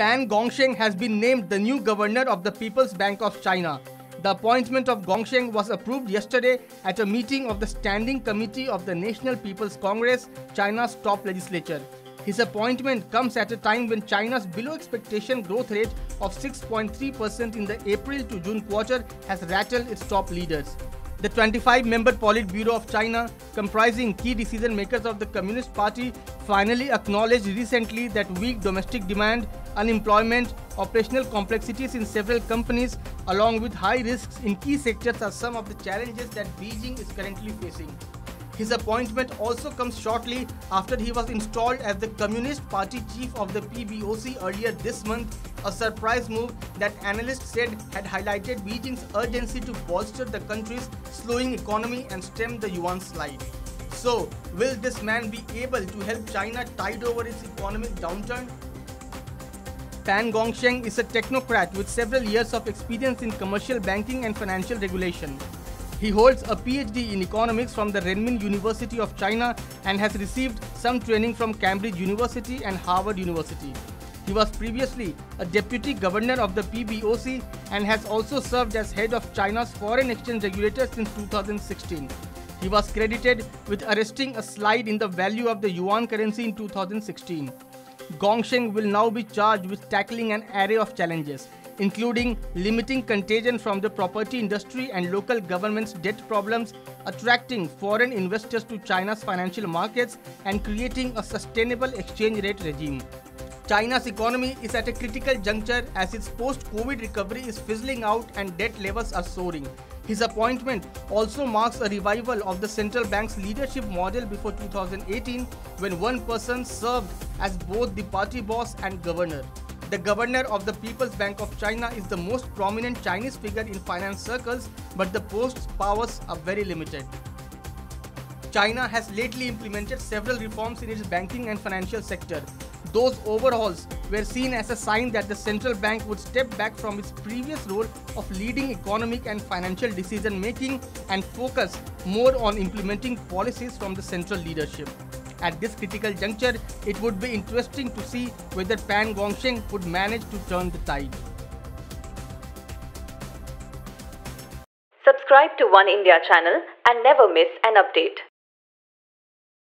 Pan Gongsheng has been named the new governor of the People's Bank of China. The appointment of Gongsheng was approved yesterday at a meeting of the Standing Committee of the National People's Congress, China's top legislature. His appointment comes at a time when China's below-expectation growth rate of 6.3% in the April to June quarter has rattled its top leaders. The 25-member Politburo of China, comprising key decision-makers of the Communist Party, finally acknowledged recently that weak domestic demand, unemployment, operational complexities in several companies, along with high risks in key sectors are some of the challenges that Beijing is currently facing. His appointment also comes shortly after he was installed as the Communist Party chief of the PBOC earlier this month, a surprise move that analysts said had highlighted Beijing's urgency to bolster the country's slowing economy and stem the yuan slide. So, will this man be able to help China tide over its economic downturn? Pan Gongsheng is a technocrat with several years of experience in commercial banking and financial regulation. He holds a PhD in economics from the Renmin University of China and has received some training from Cambridge University and Harvard University. He was previously a deputy governor of the PBOC and has also served as head of China's foreign exchange regulator since 2016. He was credited with arresting a slide in the value of the yuan currency in 2016. Gongsheng will now be charged with tackling an array of challenges, including limiting contagion from the property industry and local governments' debt problems, attracting foreign investors to China's financial markets, and creating a sustainable exchange rate regime. China's economy is at a critical juncture as its post-COVID recovery is fizzling out and debt levels are soaring. His appointment also marks a revival of the central bank's leadership model before 2018, when one person served as both the party boss and governor. The governor of the People's Bank of China is the most prominent Chinese figure in finance circles, but the post's powers are very limited. China has lately implemented several reforms in its banking and financial sector. Those overhauls were seen as a sign that the central bank would step back from its previous role of leading economic and financial decision-making and focus more on implementing policies from the central leadership. At this critical juncture, it would be interesting to see whether Pan Gongsheng would manage to turn the tide. Subscribe to One India channel and never miss an update.